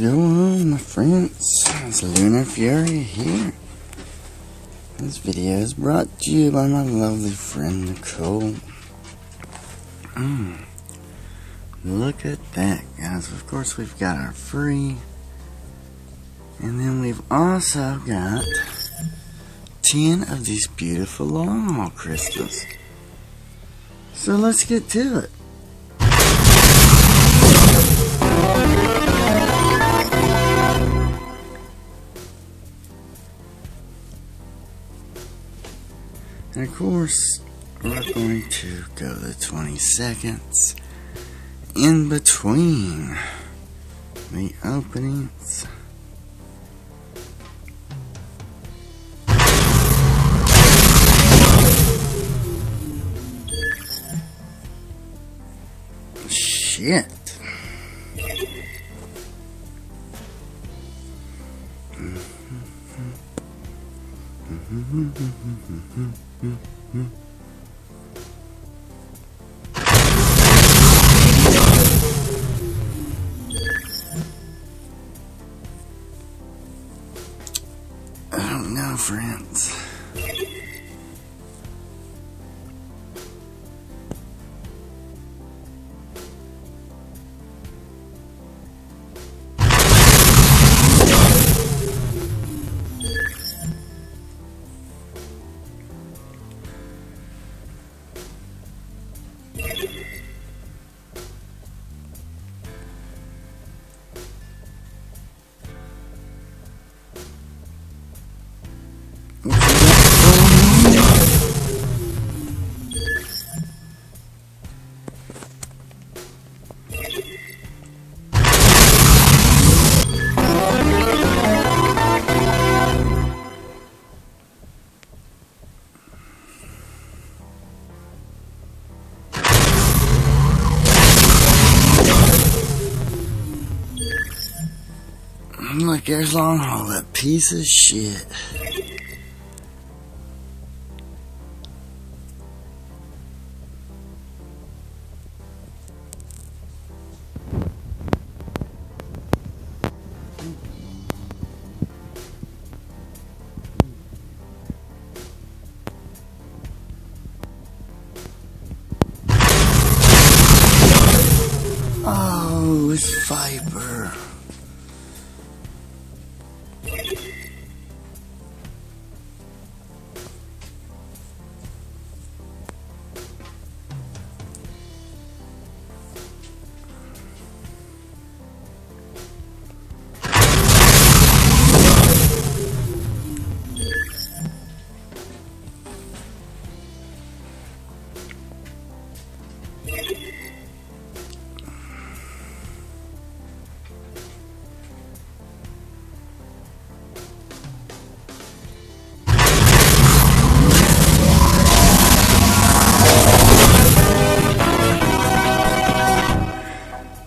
going, my friends? It's Lunar Fury here. This video is brought to you by my lovely friend Nicole. Look at that, guys. Of course, we've got our free, and then we've also got 10 of these beautiful Longhaul crystals. So let's get to it. And of course, we're going to go the 20 seconds in between the openings. Shit. I don't know, friends. Look, there's Longhaul, that piece of shit. Oh, it's Cyber.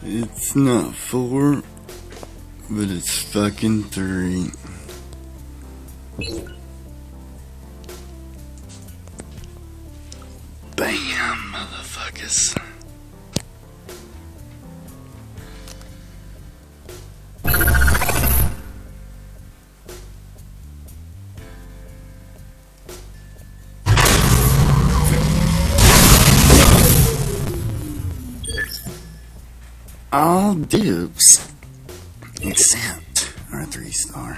It's not 4, but it's fucking 3. Bam, motherfuckers. All dupes except our 3-star.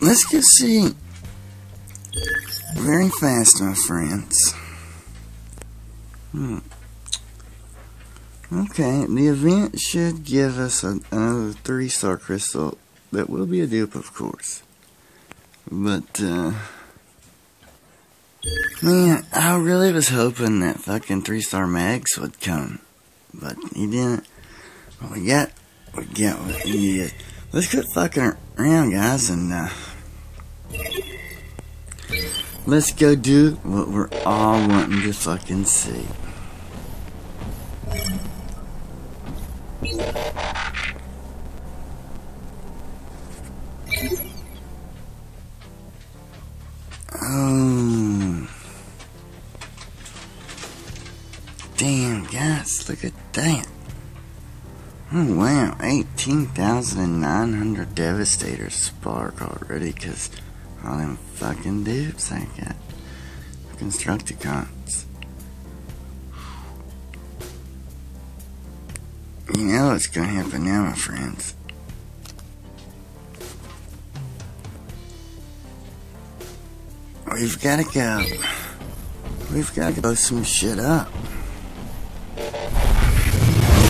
Let's just see very fast, my friends. Okay, the event should give us another 3-star crystal. That will be a dupe, of course. But, man, I really was hoping that fucking 3-star Max would come, but he didn't. What we got what he did. Let's quit fucking around, guys, and let's go do what we're all wanting to fucking see. Damn, guys, look at that. Oh, wow, 18,900 Devastator spark already, because all them fucking dupes I got. Constructicons. You know what's gonna happen now, my friends. We've gotta go. We've gotta blow some shit up.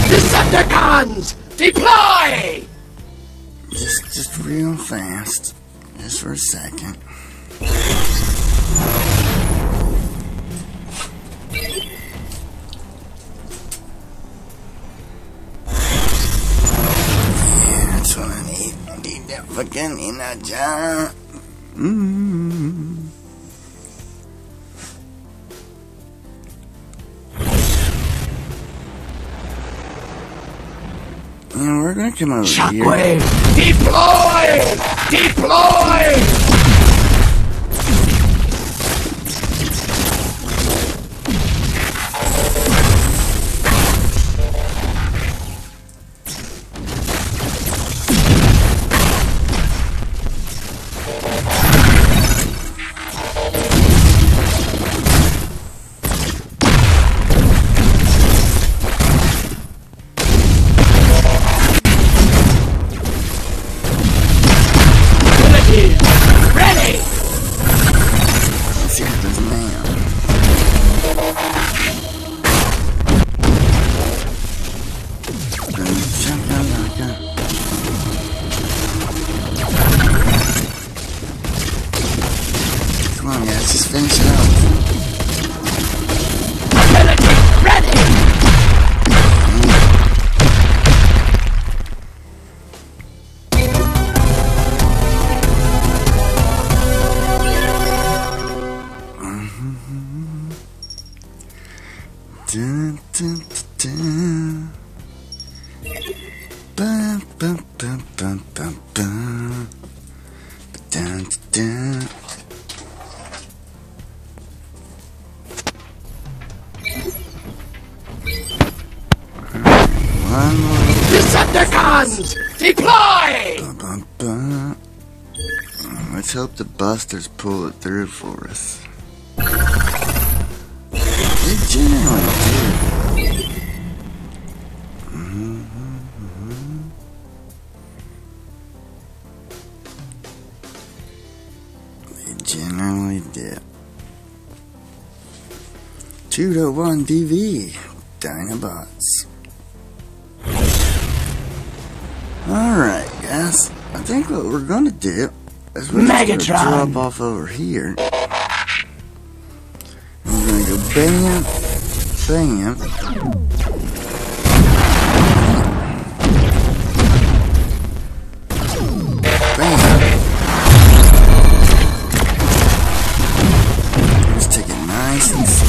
Decepticons! Deploy! Just real fast. Just for a second. Yeah, that's what I need. I need that fucking energy. And we're gonna come over here. Shockwave! Deploy! Deploy! Decepticons! Deploy! Let's hope the busters pull it through for us. They generally do. They generally do. 2-1 DV. Dyna Bots. Alright, guys, I think what we're gonna do is we're gonna drop off over here. We're gonna go bam, bam. Bam. Let's take it nice and slow.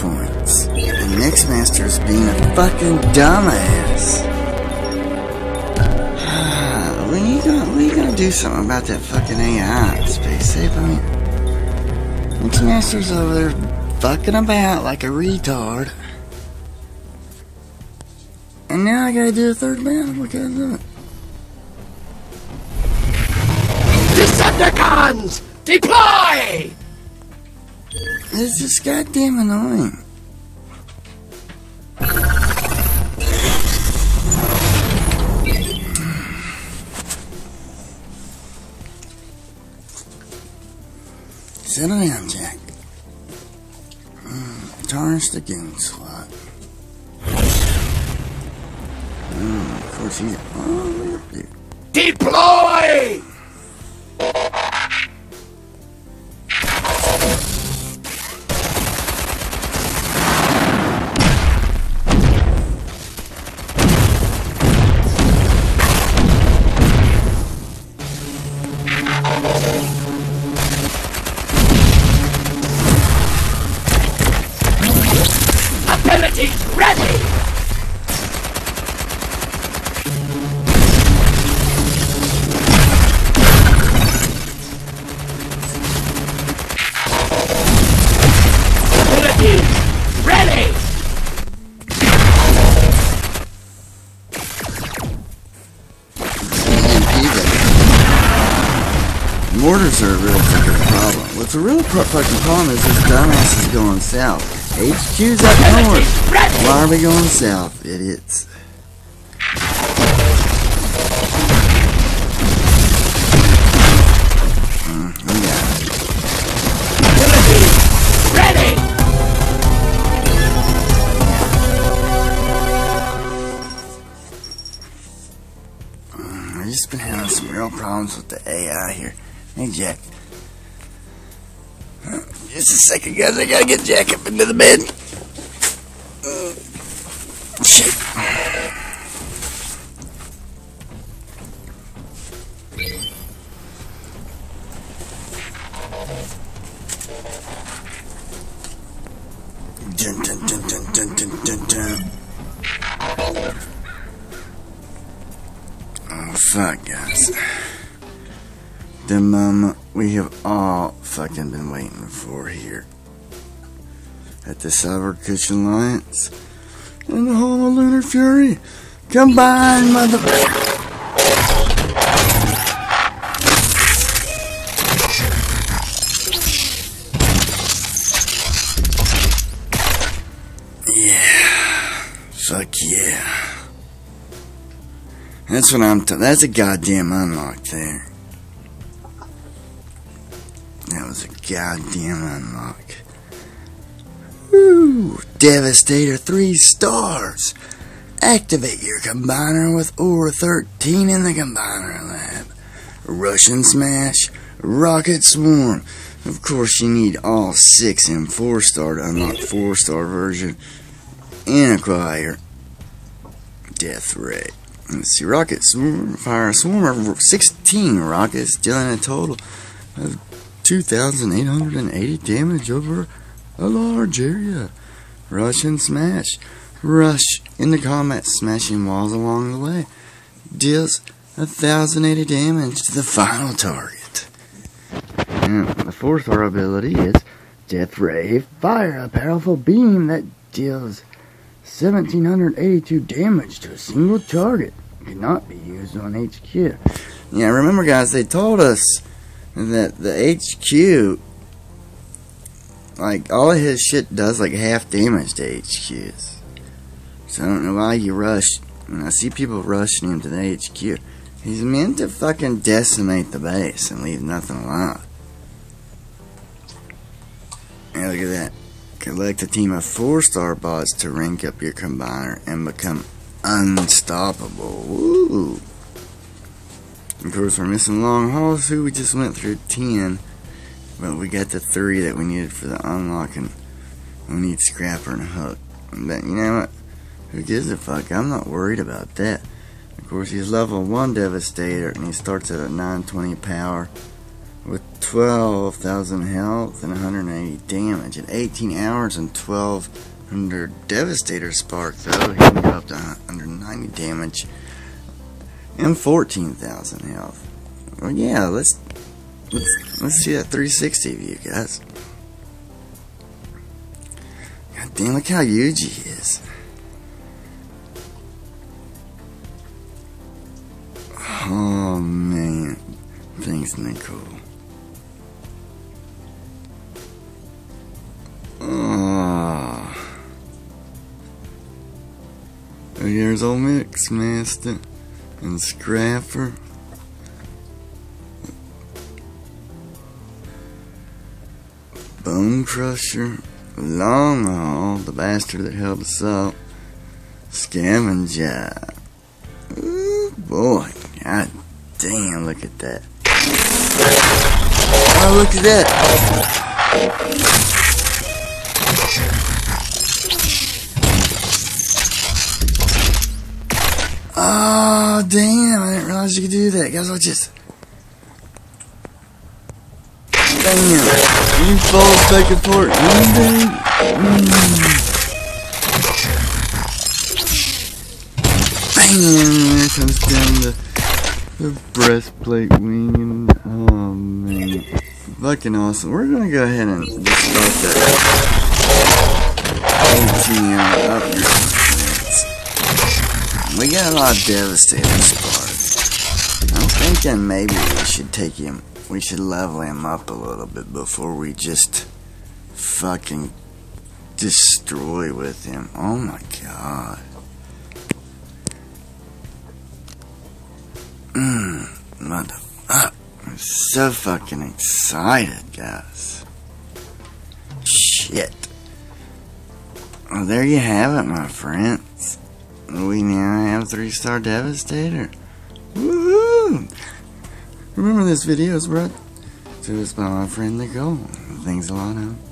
Points. The Mixmaster is being a fucking dumbass. we gonna do something about that fucking AI space safe. I mean, Mixmaster's over there fucking about like a retard. And now I gotta do a third battle because of it. Decepticons! Deploy! This is goddamn annoying. Settle down, Jack. Tarnished again, slut. Of course he's all the way up there. Deploy! Fucking problem is this dumbass is going south. HQ's up north. Why are we going south, idiots? Ready! I've just been having some real problems with the AI here. Hey, Jack. Just a second, guys. I gotta get Jack up into the bed. Shit. Dun dun dun dun dun dun dun dun. Oh fuck, guys. The moment we have all fucking been waiting for here at the Cyber Cushion Alliance and the whole of Lunar Fury combined, motherfucker. Yeah, fuck yeah. That's what I'm talking. That's a goddamn unlock there. That was a goddamn unlock. Woo! Devastator 3 stars! Activate your combiner with Aura 13 in the combiner lab. Russian smash, rocket swarm. Of course you need all 6 and 4-star to unlock 4-star version. And acquire Death Ray. Let's see, rocket swarm, fire a swarm of 16 rockets, dealing a total of 2,880 damage over a large area. Rush and smash. Rush into combat, smashing walls along the way. Deals 1,080 damage to the final target. And the 4-star ability is Death Ray Fire, a powerful beam that deals 1,782 damage to a single target. It cannot be used on HQ. Yeah, remember guys, they told us that the HQ, like, all of his shit does like half damage to HQs. So I don't know why you rush. And I see people rushing him to the HQ. He's meant to fucking decimate the base and leave nothing alive. And look at that. Collect a team of 4-star bots to rank up your combiner and become unstoppable. Woo! Of course, we're missing Longhaul, who we just went through 10, but we got the 3 that we needed for the unlock, and we need Scrapper and Hook. But you know what? Who gives a fuck? I'm not worried about that. Of course, he's level 1 Devastator, and he starts at a 920 power with 12,000 health and 180 damage. At 18 hours and 1,200 Devastator Spark, though, he can go up to 190 damage. And 14,000 health. Well, yeah, let's see that 360 view, guys. God damn, look how huge he is. Oh man, thanks Nicole. Here's old Mixmaster and Scrapper. Bone Crusher, Longhaul, the bastard that held us up, Scavenger. Ooh, boy, god damn, look at that. Oh, look at that. Oh, damn, I didn't realize you could do that. Guys, watch this. Damn. You fall back and forth. Bang! There comes down the breastplate wing. Oh man. Fucking awesome. We're gonna go ahead and just start that. We got a lot of Devastators parts. I'm thinking maybe we should take him. We should level him up a little bit before we just fucking destroy with him. Oh my god. Motherfucker. I'm so fucking excited, guys. Shit. Well, there you have it, my friends. We now have 3-star Devastator. Woohoo! Remember, this video is brought to us by my friend Nicole. Thanks a lot, huh?